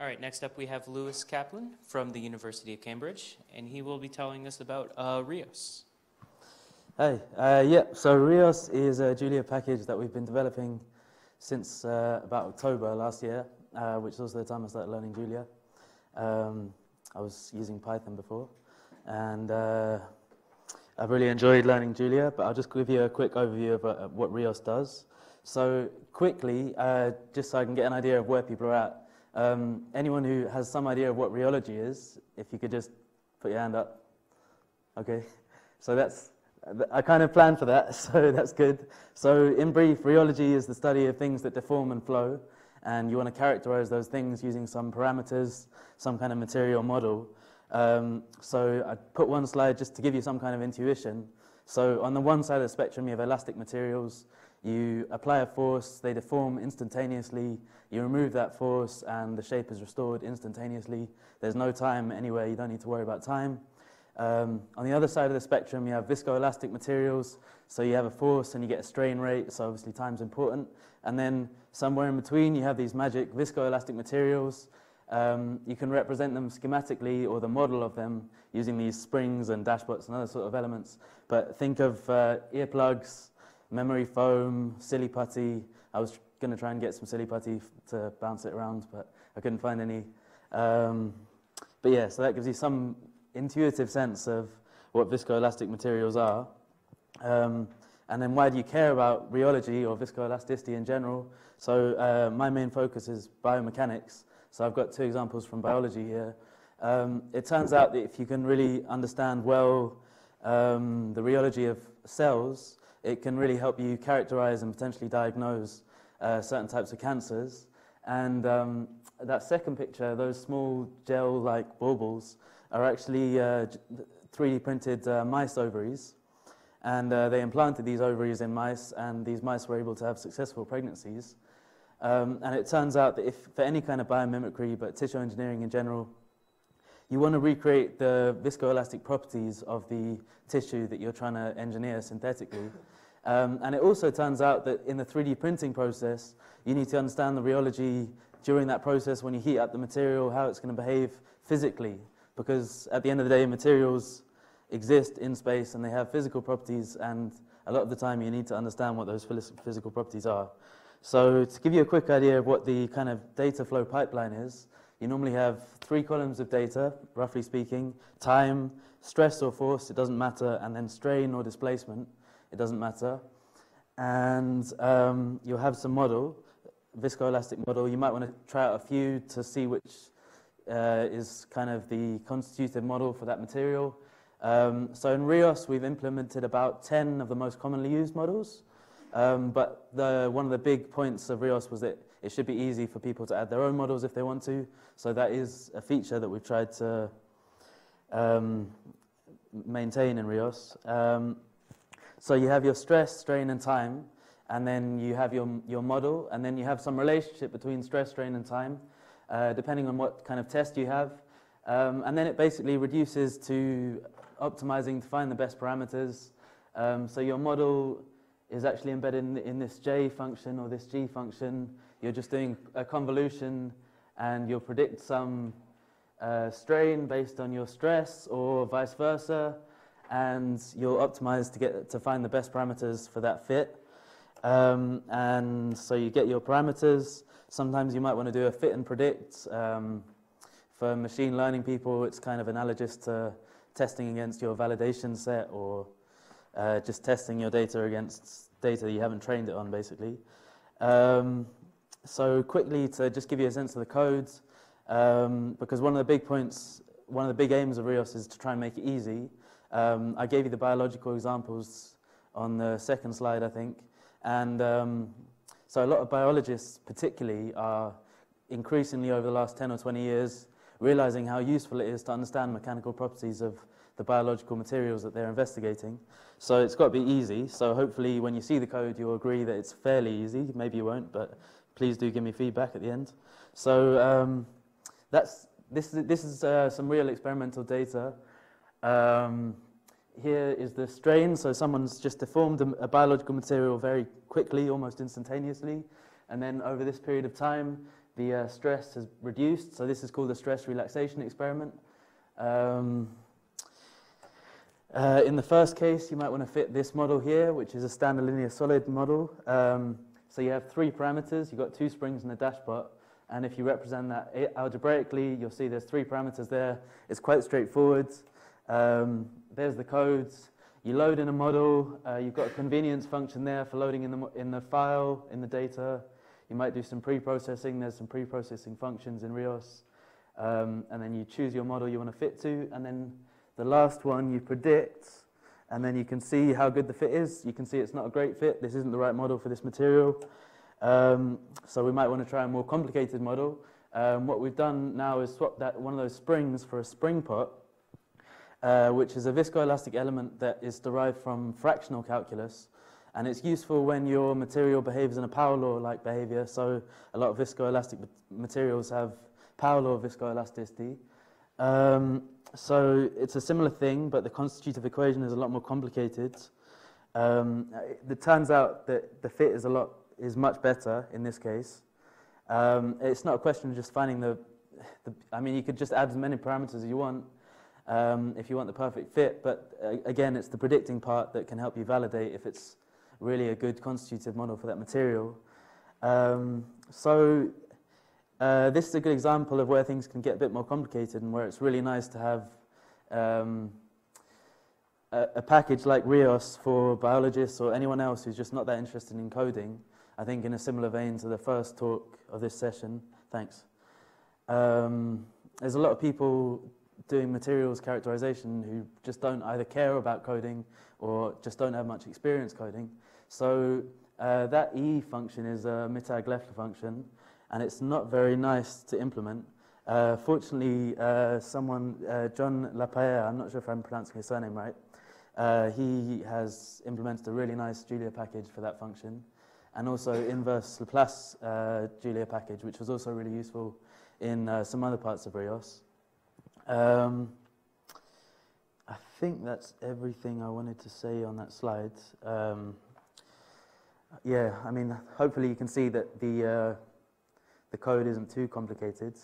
All right, next up we have Lewis Kaplan from the University of Cambridge, and he will be telling us about RHEOS. Hey, so RHEOS is a Julia package that we've been developing since about October last year, which was also the time I started learning Julia. I was using Python before, and I've really enjoyed learning Julia, but I'll just give you a quick overview of what RHEOS does. So quickly, just so I can get an idea of where people are at, anyone who has some idea of what rheology is, if you could just put your hand up. Okay, so that's, I kind of planned for that, so that's good. So in brief, rheology is the study of things that deform and flow, and you want to characterize those things using some parameters, some kind of material model. So I put one slide just to give you some kind of intuition. So on the one side of the spectrum, you have elastic materials. You apply a force, they deform instantaneously, you remove that force and the shape is restored instantaneously. There's no time anywhere, you don't need to worry about time. On the other side of the spectrum, you have viscoelastic materials, so you have a force and you get a strain rate, so obviously time's important. And then somewhere in between, you have these magic viscoelastic materials. You can represent them schematically or the model of them using these springs and dashbots and other sort of elements. But think of earplugs, memory foam, silly putty. I was going to try and get some silly putty to bounce it around, but I couldn't find any. But yeah, so that gives you some intuitive sense of what viscoelastic materials are. And then why do you care about rheology or viscoelasticity in general? So my main focus is biomechanics. So I've got two examples from biology here. It turns out that if you can really understand well the rheology of cells, it can really help you characterize and potentially diagnose certain types of cancers. And that second picture, those small gel-like baubles, are actually 3D printed mice ovaries. And they implanted these ovaries in mice, and these mice were able to have successful pregnancies. And it turns out that if, for any kind of biomimicry, but tissue engineering in general, you want to recreate the viscoelastic properties of the tissue that you're trying to engineer synthetically. And it also turns out that in the 3D printing process, you need to understand the rheology during that process when you heat up the material, how it's going to behave physically. Because at the end of the day, materials exist in space and they have physical properties, and a lot of the time you need to understand what those physical properties are. So to give you a quick idea of what the kind of data flow pipeline is, you normally have three columns of data, roughly speaking: time, stress or force, it doesn't matter, and then strain or displacement, it doesn't matter. And you'll have some model, viscoelastic model. You might want to try out a few to see which is kind of the constitutive model for that material. So in RHEOS, we've implemented about 10 of the most commonly used models. But one of the big points of RHEOS was that it should be easy for people to add their own models if they want to. So that is a feature that we've tried to maintain in RHEOS. So you have your stress, strain, and time, and then you have your model, and then you have some relationship between stress, strain, and time, depending on what kind of test you have. And then it basically reduces to optimizing to find the best parameters. So your model is actually embedded in this J function or this G function. You're just doing a convolution, and you'll predict some strain based on your stress or vice versa, and you'll optimize to find the best parameters for that fit. And so you get your parameters. Sometimes you might want to do a fit and predict. For machine learning people, it's kind of analogous to testing against your validation set, or just testing your data against data you haven't trained it on, basically. So quickly, to just give you a sense of the codes, because one of the big aims of RHEOS is to try and make it easy. I gave you the biological examples on the second slide, I think. And so a lot of biologists particularly are increasingly, over the last 10 or 20 years, realizing how useful it is to understand mechanical properties of the biological materials that they're investigating. So it's got to be easy. So hopefully when you see the code, you'll agree that it's fairly easy. Maybe you won't, but please do give me feedback at the end. So this is some real experimental data. Here is the strain. So someone's just deformed a biological material very quickly, almost instantaneously. And then over this period of time, the stress has reduced. So this is called the stress relaxation experiment. In the first case, you might want to fit this model here, which is a standard linear solid model. So you have three parameters. You've got two springs and a dashpot. And if you represent that algebraically, you'll see there's three parameters there. It's quite straightforward. There's the codes. You load in a model. You've got a convenience function there for loading in the file, in the data. You might do some pre-processing. There's some pre-processing functions in RHEOS. And then you choose your model you want to fit to. And then the last one you predict. And then you can see how good the fit is. You can see it's not a great fit. This isn't the right model for this material. So we might want to try a more complicated model. What we've done now is swap that one of those springs for a spring pot, which is a viscoelastic element that is derived from fractional calculus. And it's useful when your material behaves in a power law-like behavior. So a lot of viscoelastic materials have power law viscoelasticity. So it's a similar thing, but the constitutive equation is a lot more complicated. It turns out that the fit is much better in this case. It's not a question of just finding the I mean, you could just add as many parameters as you want if you want the perfect fit, but again, it's the predicting part that can help you validate if it's really a good constitutive model for that material. This is a good example of where things can get a bit more complicated and where it's really nice to have a package like RHEOS for biologists or anyone else who's just not that interested in coding. I think in a similar vein to the first talk of this session. Thanks. There's a lot of people doing materials characterization who just don't either care about coding or just don't have much experience coding. So that E function is a Mittag-Leffler function, and it's not very nice to implement. Fortunately, John Lapaere, I'm not sure if I'm pronouncing his surname right, he has implemented a really nice Julia package for that function, and also inverse Laplace Julia package, which was also really useful in some other parts of RHEOS. I think that's everything I wanted to say on that slide. Yeah, I mean, hopefully you can see that the code isn't too complicated.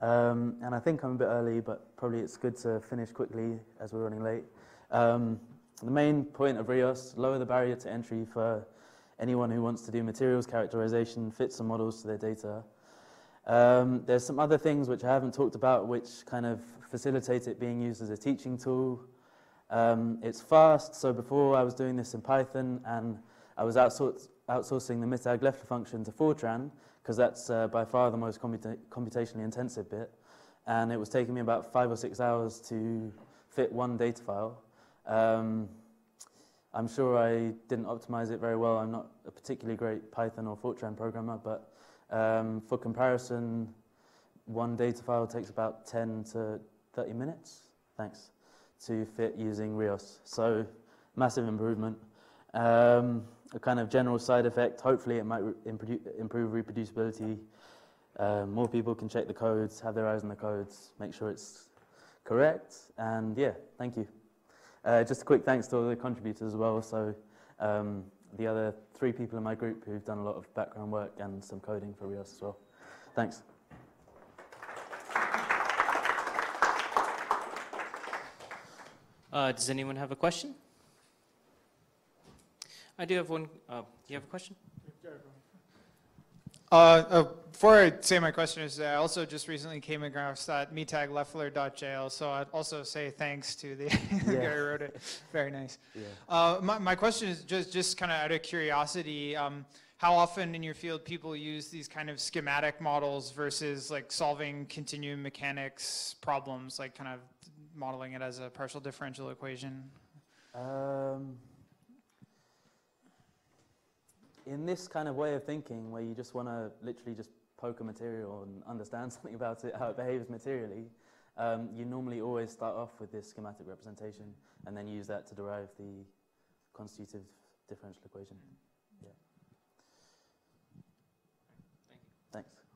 And I think I'm a bit early, but probably it's good to finish quickly as we're running late. The main point of RHEOS, lower the barrier to entry for anyone who wants to do materials characterization, fit some models to their data. There's some other things which I haven't talked about which kind of facilitate it being used as a teaching tool. It's fast, so before I was doing this in Python, and I was outsourcing the Mittag-Leffler function to Fortran, because that's by far the most computationally intensive bit. And it was taking me about 5 or 6 hours to fit one data file. I'm sure I didn't optimize it very well. I'm not a particularly great Python or Fortran programmer, but for comparison, one data file takes about 10 to 30 minutes, thanks, to fit using RHEOS. So massive improvement. A kind of general side effect. Hopefully it might improve reproducibility. More people can check the codes, have their eyes on the codes, make sure it's correct. And yeah, thank you. Just a quick thanks to all the contributors as well. So the other 3 people in my group who've done a lot of background work and some coding for RHEOS as well. Thanks. Does anyone have a question? I do have one. Do you have a question? Before I say my question, is I also just recently came across that Mittag-Leffler.jl, so I'd also say thanks to the guy who wrote it. Very nice. Yeah. My question is just kind of out of curiosity, how often in your field people use these kind of schematic models versus like solving continuum mechanics problems, like kind of modeling it as a partial differential equation? In this kind of way of thinking, where you just want to literally just poke a material and understand something about it, how it behaves materially, you normally always start off with this schematic representation and then use that to derive the constitutive differential equation. Yeah. Thank you. Thanks.